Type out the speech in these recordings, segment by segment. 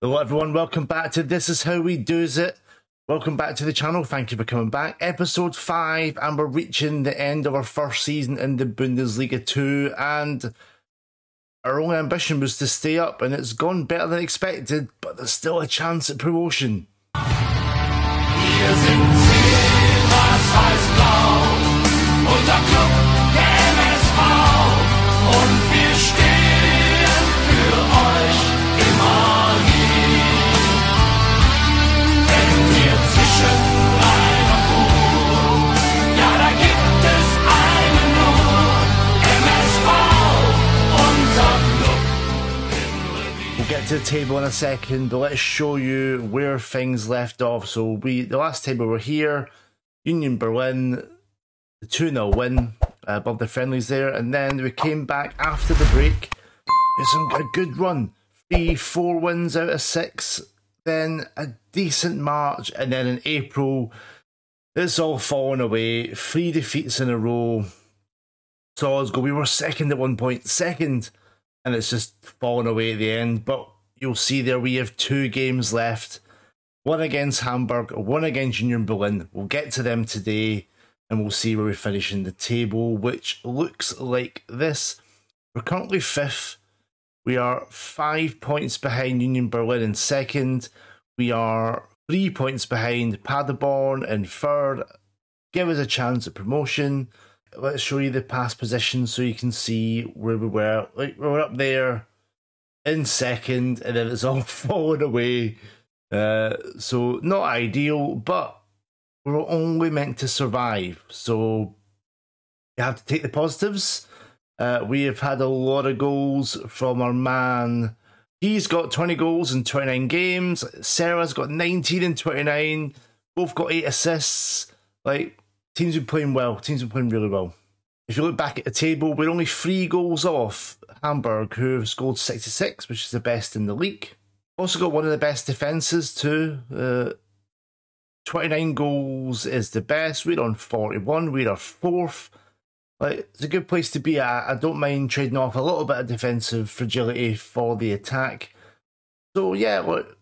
Hello everyone, welcome back to This Is How We Duis It. Welcome back to the channel, thank you for coming back. Episode 5, and we're reaching the end of our first season in the Bundesliga 2, and our only ambition was to stay up, and it's gone better than expected, but there's still a chance at promotion. To the table in a second, but let's show you where things left off. So the last time we were here, Union Berlin, the 2-0 win above the friendlies there, and then we came back after the break. It's a good run, 3-4 wins out of 6, then a decent March, and then in April it's all fallen away. 3 defeats in a row. So we were second at one point, and it's just fallen away at the end, but you'll see there we have 2 games left. One against Hamburg, one against Union Berlin. We'll get to them today and we'll see where we finish in the table, which looks like this. We're currently 5th. We are 5 points behind Union Berlin in 2nd. We are 3 points behind Paderborn in 3rd. Give us a chance at promotion. Let's show you the past position so you can see where we were. Like, we were up there in 2nd, and then it's all fallen away. So not ideal, but we're only meant to survive. So you have to take the positives. We have had a lot of goals from our man. He's got 20 goals in 29 games. Sarah's got 19 in 29. Both got 8 assists. Like, teams are playing well. Teams are playing really well. If you look back at the table, we're only 3 goals off Hamburg, who have scored 66, which is the best in the league. Also got one of the best defences too. 29 goals is the best. We're on 41. We are 4th. Like, it's a good place to be at. I don't mind trading off a little bit of defensive fragility for the attack. So yeah, look,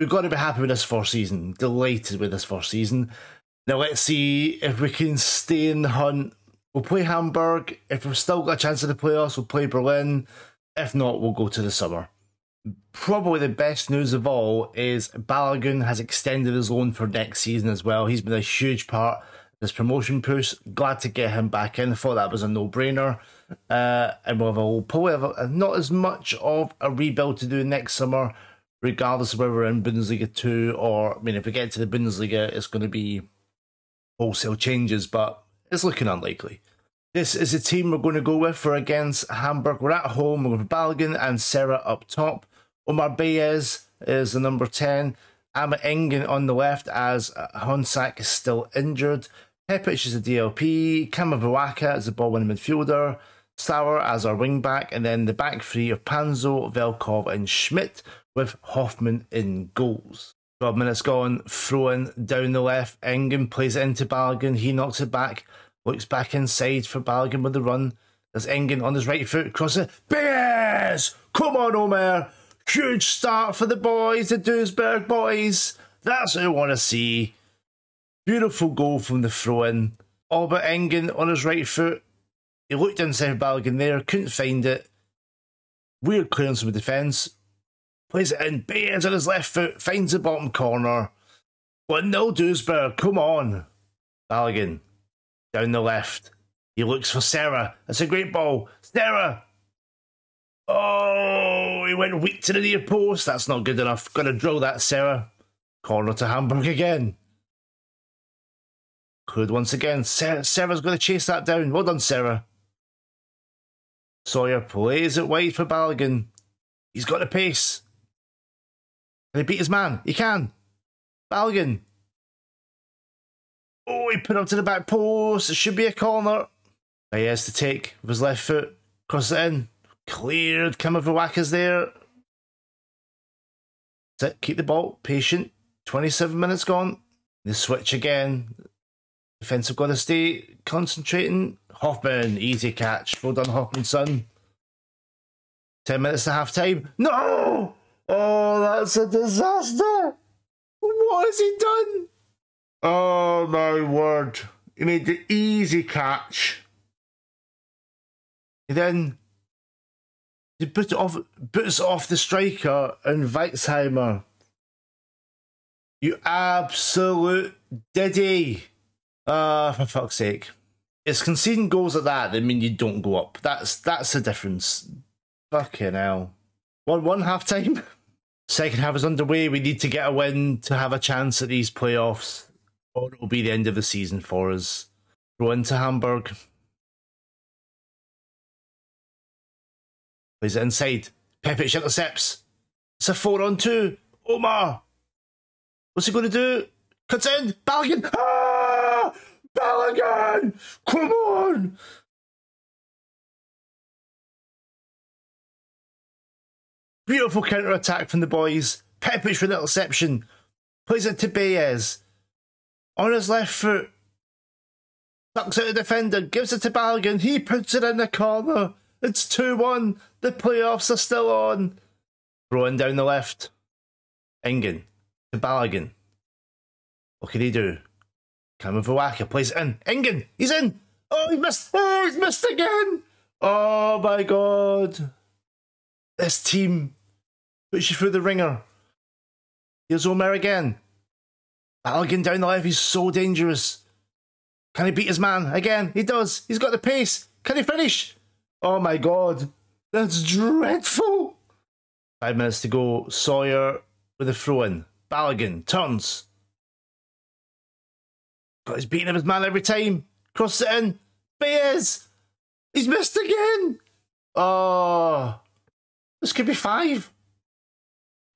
we've got to be happy with this first season. Delighted with this first season. Now let's see if we can stay in the hunt. We'll play Hamburg. If we've still got a chance of the playoffs, we'll play Berlin. If not, we'll go to the summer. Probably the best news of all is Balogun has extended his loan for next season as well. He's been a huge part of this promotion push. Glad to get him back in. I thought that was a no-brainer. And we'll probably have not as much of a rebuild to do next summer, regardless of whether we're in Bundesliga 2 or, I mean, if we get to the Bundesliga, it's going to be wholesale changes, but it's looking unlikely. This is the team we're going to go with for against Hamburg. We're at home, we're with Balogun and Serra up top. Omar Baez is the number 10. Ama Engen on the left, as Honsak is still injured. Pepic is the DLP. Kamavuaka is the ball-winning midfielder. Sauer as our wing-back. And then the back 3 of Panzo, Velkov and Schmidt, with Hoffmann in goals. 12 minutes gone, throwing down the left. Engen plays into Balogun. He knocks it back. Looks back inside for Balogun with the run. There's Engen on his right foot. Cross it. Baez! Come on, Omer. Huge start for the boys, the Duisburg boys. That's what I want to see. Beautiful goal from the throw-in. All but Engen on his right foot. He looked inside Balogun there. Couldn't find it. Weird clearance from the defence. Plays it in, Baez on his left foot, finds the bottom corner. But no, Duisburg, come on. Balogun, down the left. He looks for Sarah. That's a great ball. Sarah! Oh, he went weak to the near post. That's not good enough. Got to drill that, Sarah. Corner to Hamburg again. Could once again. Sarah's going to chase that down. Well done, Sarah. Sawyer plays it wide for Balogun. He's got the pace. Can he beat his man? He can. Balogun. Oh, he put him to the back post. It should be a corner. He has to take with his left foot. Cross it in. Cleared. Kamavawaka's there. That's it. Keep the ball. Patient. 27 minutes gone. The switch again. Defensive got to stay concentrating. Hoffmann. Easy catch. Well done, Hoffmann, son. 10 minutes to half time. No! Oh, that's a disaster. What has he done? Oh, my word. He made the easy catch. He then boots off the striker and Weitzheimer. You absolute diddy. For fuck's sake. It's conceding goals like that that mean you don't go up. That's the difference. Fucking hell. 1-1 half-time. Second half is underway. We need to get a win to have a chance at these playoffs, or it'll be the end of the season for us. Throw into Hamburg. Plays it inside. Pepic intercepts. It's a 4-on-2. Omar. What's he going to do? Cuts in. Balogun. Ah! Balogun! Come on! Beautiful counter-attack from the boys. Pepic with an interception. Plays it to Baez. On his left foot. Tucks out the defender. Gives it to Balogun. He puts it in the corner. It's 2-1. The playoffs are still on. Throwing down the left. Engen to Balogun. What can he do? Kamavuaka plays it in. Engen! He's in! Oh, he missed! Oh, he's missed again! Oh my god! This team puts you through the ringer. Here's Omar again. Balogun down the left. He's so dangerous. Can he beat his man? Again, he does. He's got the pace. Can he finish? Oh my god. That's dreadful. 5 minutes to go. Sauer with a throw-in. Balogun turns. God, he's beating up his man every time. Crosses it in. Baez. He's missed again. Oh. This could be 5.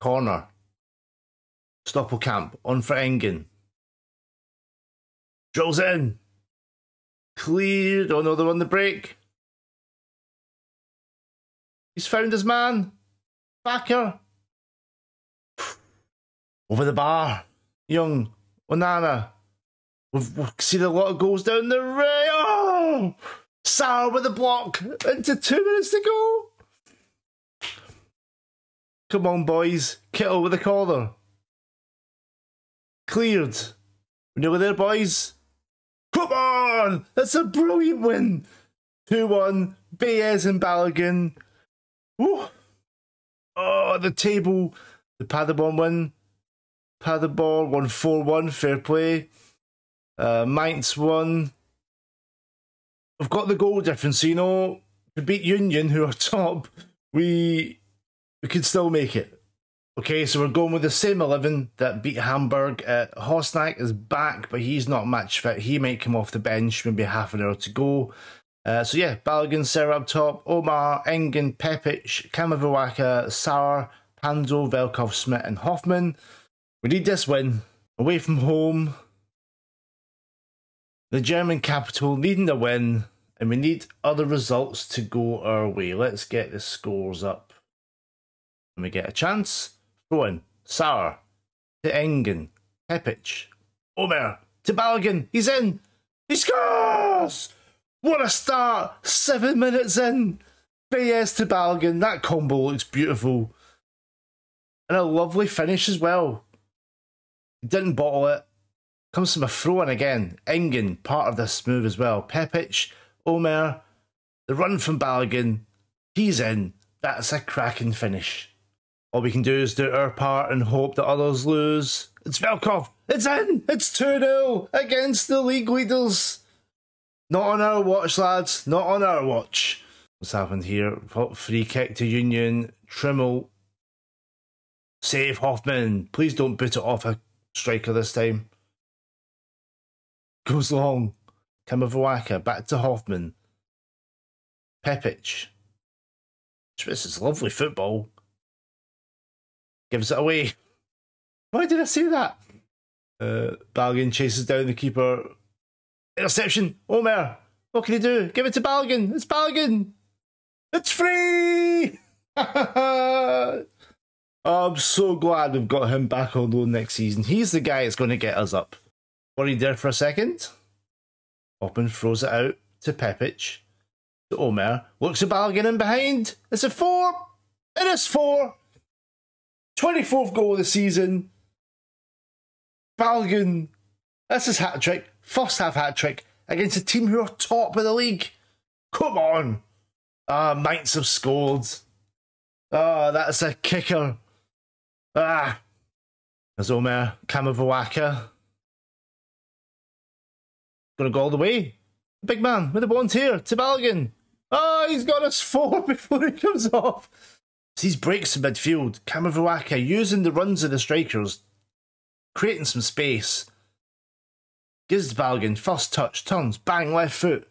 Corner. Stoppelkamp on for Engen. Drills it in. Cleared. Oh no, they're on the break. He's found his man. Backer. Over the bar. Young. Onana. We've seen a lot of goals down the rail. Oh! Sauer with the block. Into 2 minutes to go. Come on, boys. Kittle with the corner. Cleared. We're nearly there, boys. Come on! That's a brilliant win. 2-1. Baez and Balogun. Woo. Oh, the table. The Paderborn win. Paderborn won 4-1. Fair play. Mainz won. We've got the goal difference. So, you know, to beat Union, who are top, we could still make it. Okay, so we're going with the same 11 that beat Hamburg. Honsak is back, but he's not match fit. He might come off the bench, maybe half an hour to go. So yeah, Balogun, Serra up top, Omar, Engen, Pepic, Kamavuaka, Sauer, Panzo, Velkov, Schmidt and Hoffmann. We need this win. Away from home. The German capital needing a win. And we need other results to go our way. Let's get the scores up. When we get a chance. Throw in. Sauer. To Engen. Pepic. Omer. To Balogun. He's in. He scores! What a start! 7 minutes in. Baez to Balogun. That combo looks beautiful. And a lovely finish as well. Didn't bottle it. Comes from a throw-in again. Engen, part of this move as well. Pepic, Omer. The run from Balogun. He's in. That's a cracking finish. All we can do is do our part and hope that others lose. It's Velkov. It's in. It's 2-0 against the league leaders. Not on our watch, lads. Not on our watch. What's happened here? Free kick to Union. Trimmel. Save Hoffmann. Please don't boot it off a striker this time. Goes long. Kamavuaka. Back to Hoffmann. Pepic. This is lovely football. Gives it away. Why did I say that? Balogun chases down the keeper. Interception. Omer. What can he do? Give it to Balogun. It's Balogun. It's free. I'm so glad we've got him back on loan next season. He's the guy that's going to get us up. Worried there for a second. Hoffmann throws it out to Pepic. To Omer. Looks at Balogun in behind. It's a 4. It is 4. 24th goal of the season. Balogun, that's his hat trick, first half hat trick against a team who are top of the league. Come on. Mainz have scored. That's a kicker. There's Omar Kamavuaka. Gonna go all the way. Big man with a volunteer to Balogun. He's got us four before he comes off. These breaks in midfield. Kamavuaka using the runs of the strikers, creating some space. Gives Balogun first touch, turns, bang, left foot.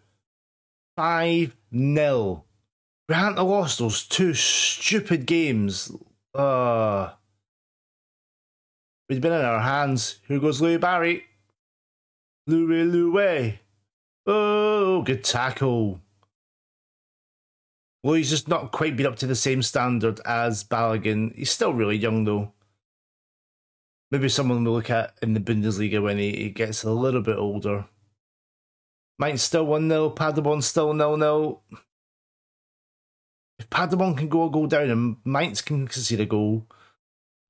5-0. We hadn't lost those two stupid games. We'd been in our hands. Here goes Louis Barry. Louis. Oh, good tackle. Well, he's just not quite been up to the same standard as Balogun. He's still really young, though. Maybe someone we'll look at in the Bundesliga when he gets a little bit older. Mainz still 1-0. Paderborn still 0-0. If Paderborn can go a goal down and Mainz can concede a goal,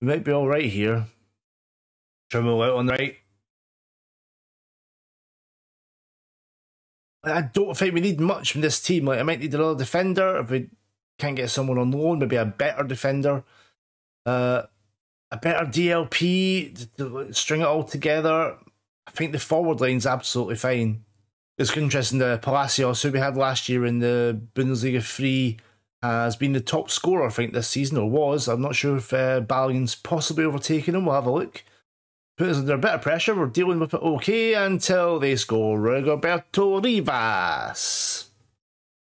we might be all right here. Trimmel out on the right. I don't think we need much from this team. Like, I might need another defender if we can't get someone on loan. Maybe a better defender, a better DLP to string it all together. I think the forward line's absolutely fine. It's interesting that Palacios, who we had last year in the Bundesliga 3, has been the top scorer, I think, this season, or was. I'm not sure if Balogun's possibly overtaken him. We'll have a look. Put us under a bit of pressure. We're dealing with it okay until they score. Rigoberto Rivas.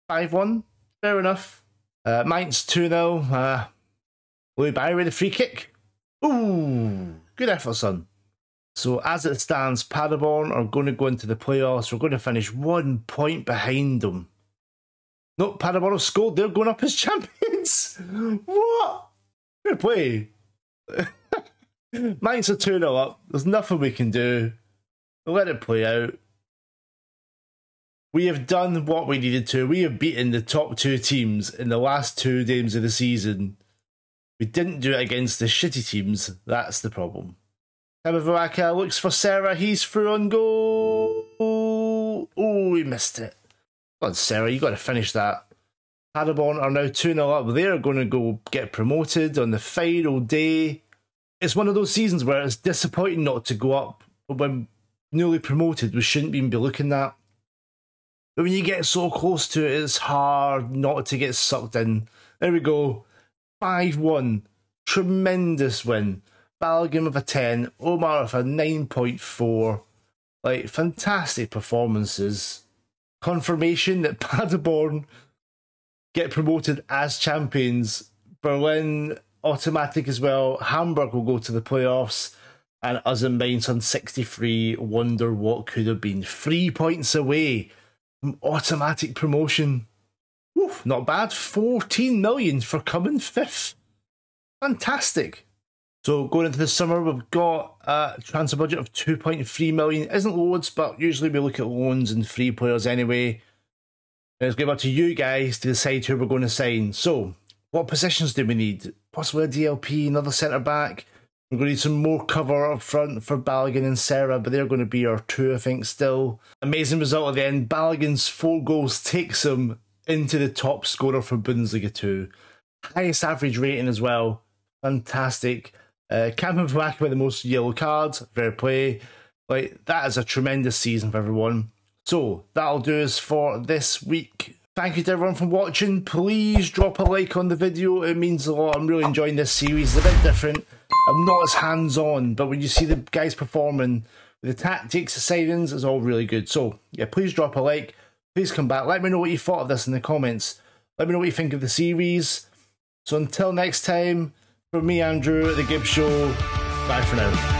5-1. Fair enough. Mainz 2-0. Louis Bayer with a free kick. Ooh, good effort, son. So as it stands, Paderborn are going to go into the playoffs. We're going to finish 1 point behind them. Nope, Paderborn have scored. They're going up as champions. What? Good play. Mainz are 2-0 up. There's nothing we can do. We'll let it play out. We have done what we needed to. We have beaten the top two teams in the last two games of the season. We didn't do it against the shitty teams. That's the problem. Kamavuaka looks for Serra. He's through on goal. Oh, he missed it. God, Serra, you got to finish that. Paderborn are now 2-0 up. They're going to go get promoted on the final day. It's one of those seasons where it's disappointing not to go up, but when newly promoted, we shouldn't even be looking at. But when you get so close to it, it's hard not to get sucked in. There we go. 5-1. Tremendous win. Balogun with a 10. Omar with a 9.4. Like, fantastic performances. Confirmation that Paderborn get promoted as champions. Berlin automatic as well. Hamburg will go to the playoffs, and us and Mainz on 63 wonder what could have been. 3 points away from automatic promotion. Oof, not bad. 14 million for coming fifth. Fantastic. So going into the summer, we've got a transfer budget of 2.3 million. Isn't loads, but usually we look at loans and free players anyway. And it's going up to you guys to decide who we're going to sign. So what positions do we need? Possibly a DLP, another centre-back. We're going to need some more cover up front for Balogun and Serra, but they're going to be our two, I think, still. Amazing result at the end. Balogun's 4 goals takes him into the top scorer for Bundesliga 2. Highest average rating as well. Fantastic. Kamavuaka with the most yellow cards. Fair play. Like, that is a tremendous season for everyone. So, that'll do us for this week. Thank you to everyone for watching. Please drop a like on the video. It means a lot. I'm really enjoying this series. It's a bit different. I'm not as hands-on, but when you see the guys performing, the tactics, the signings, it's all really good. So, yeah, please drop a like. Please come back. Let me know what you thought of this in the comments. Let me know what you think of the series. So until next time, from me, Andrew, at The Gib Show, bye for now.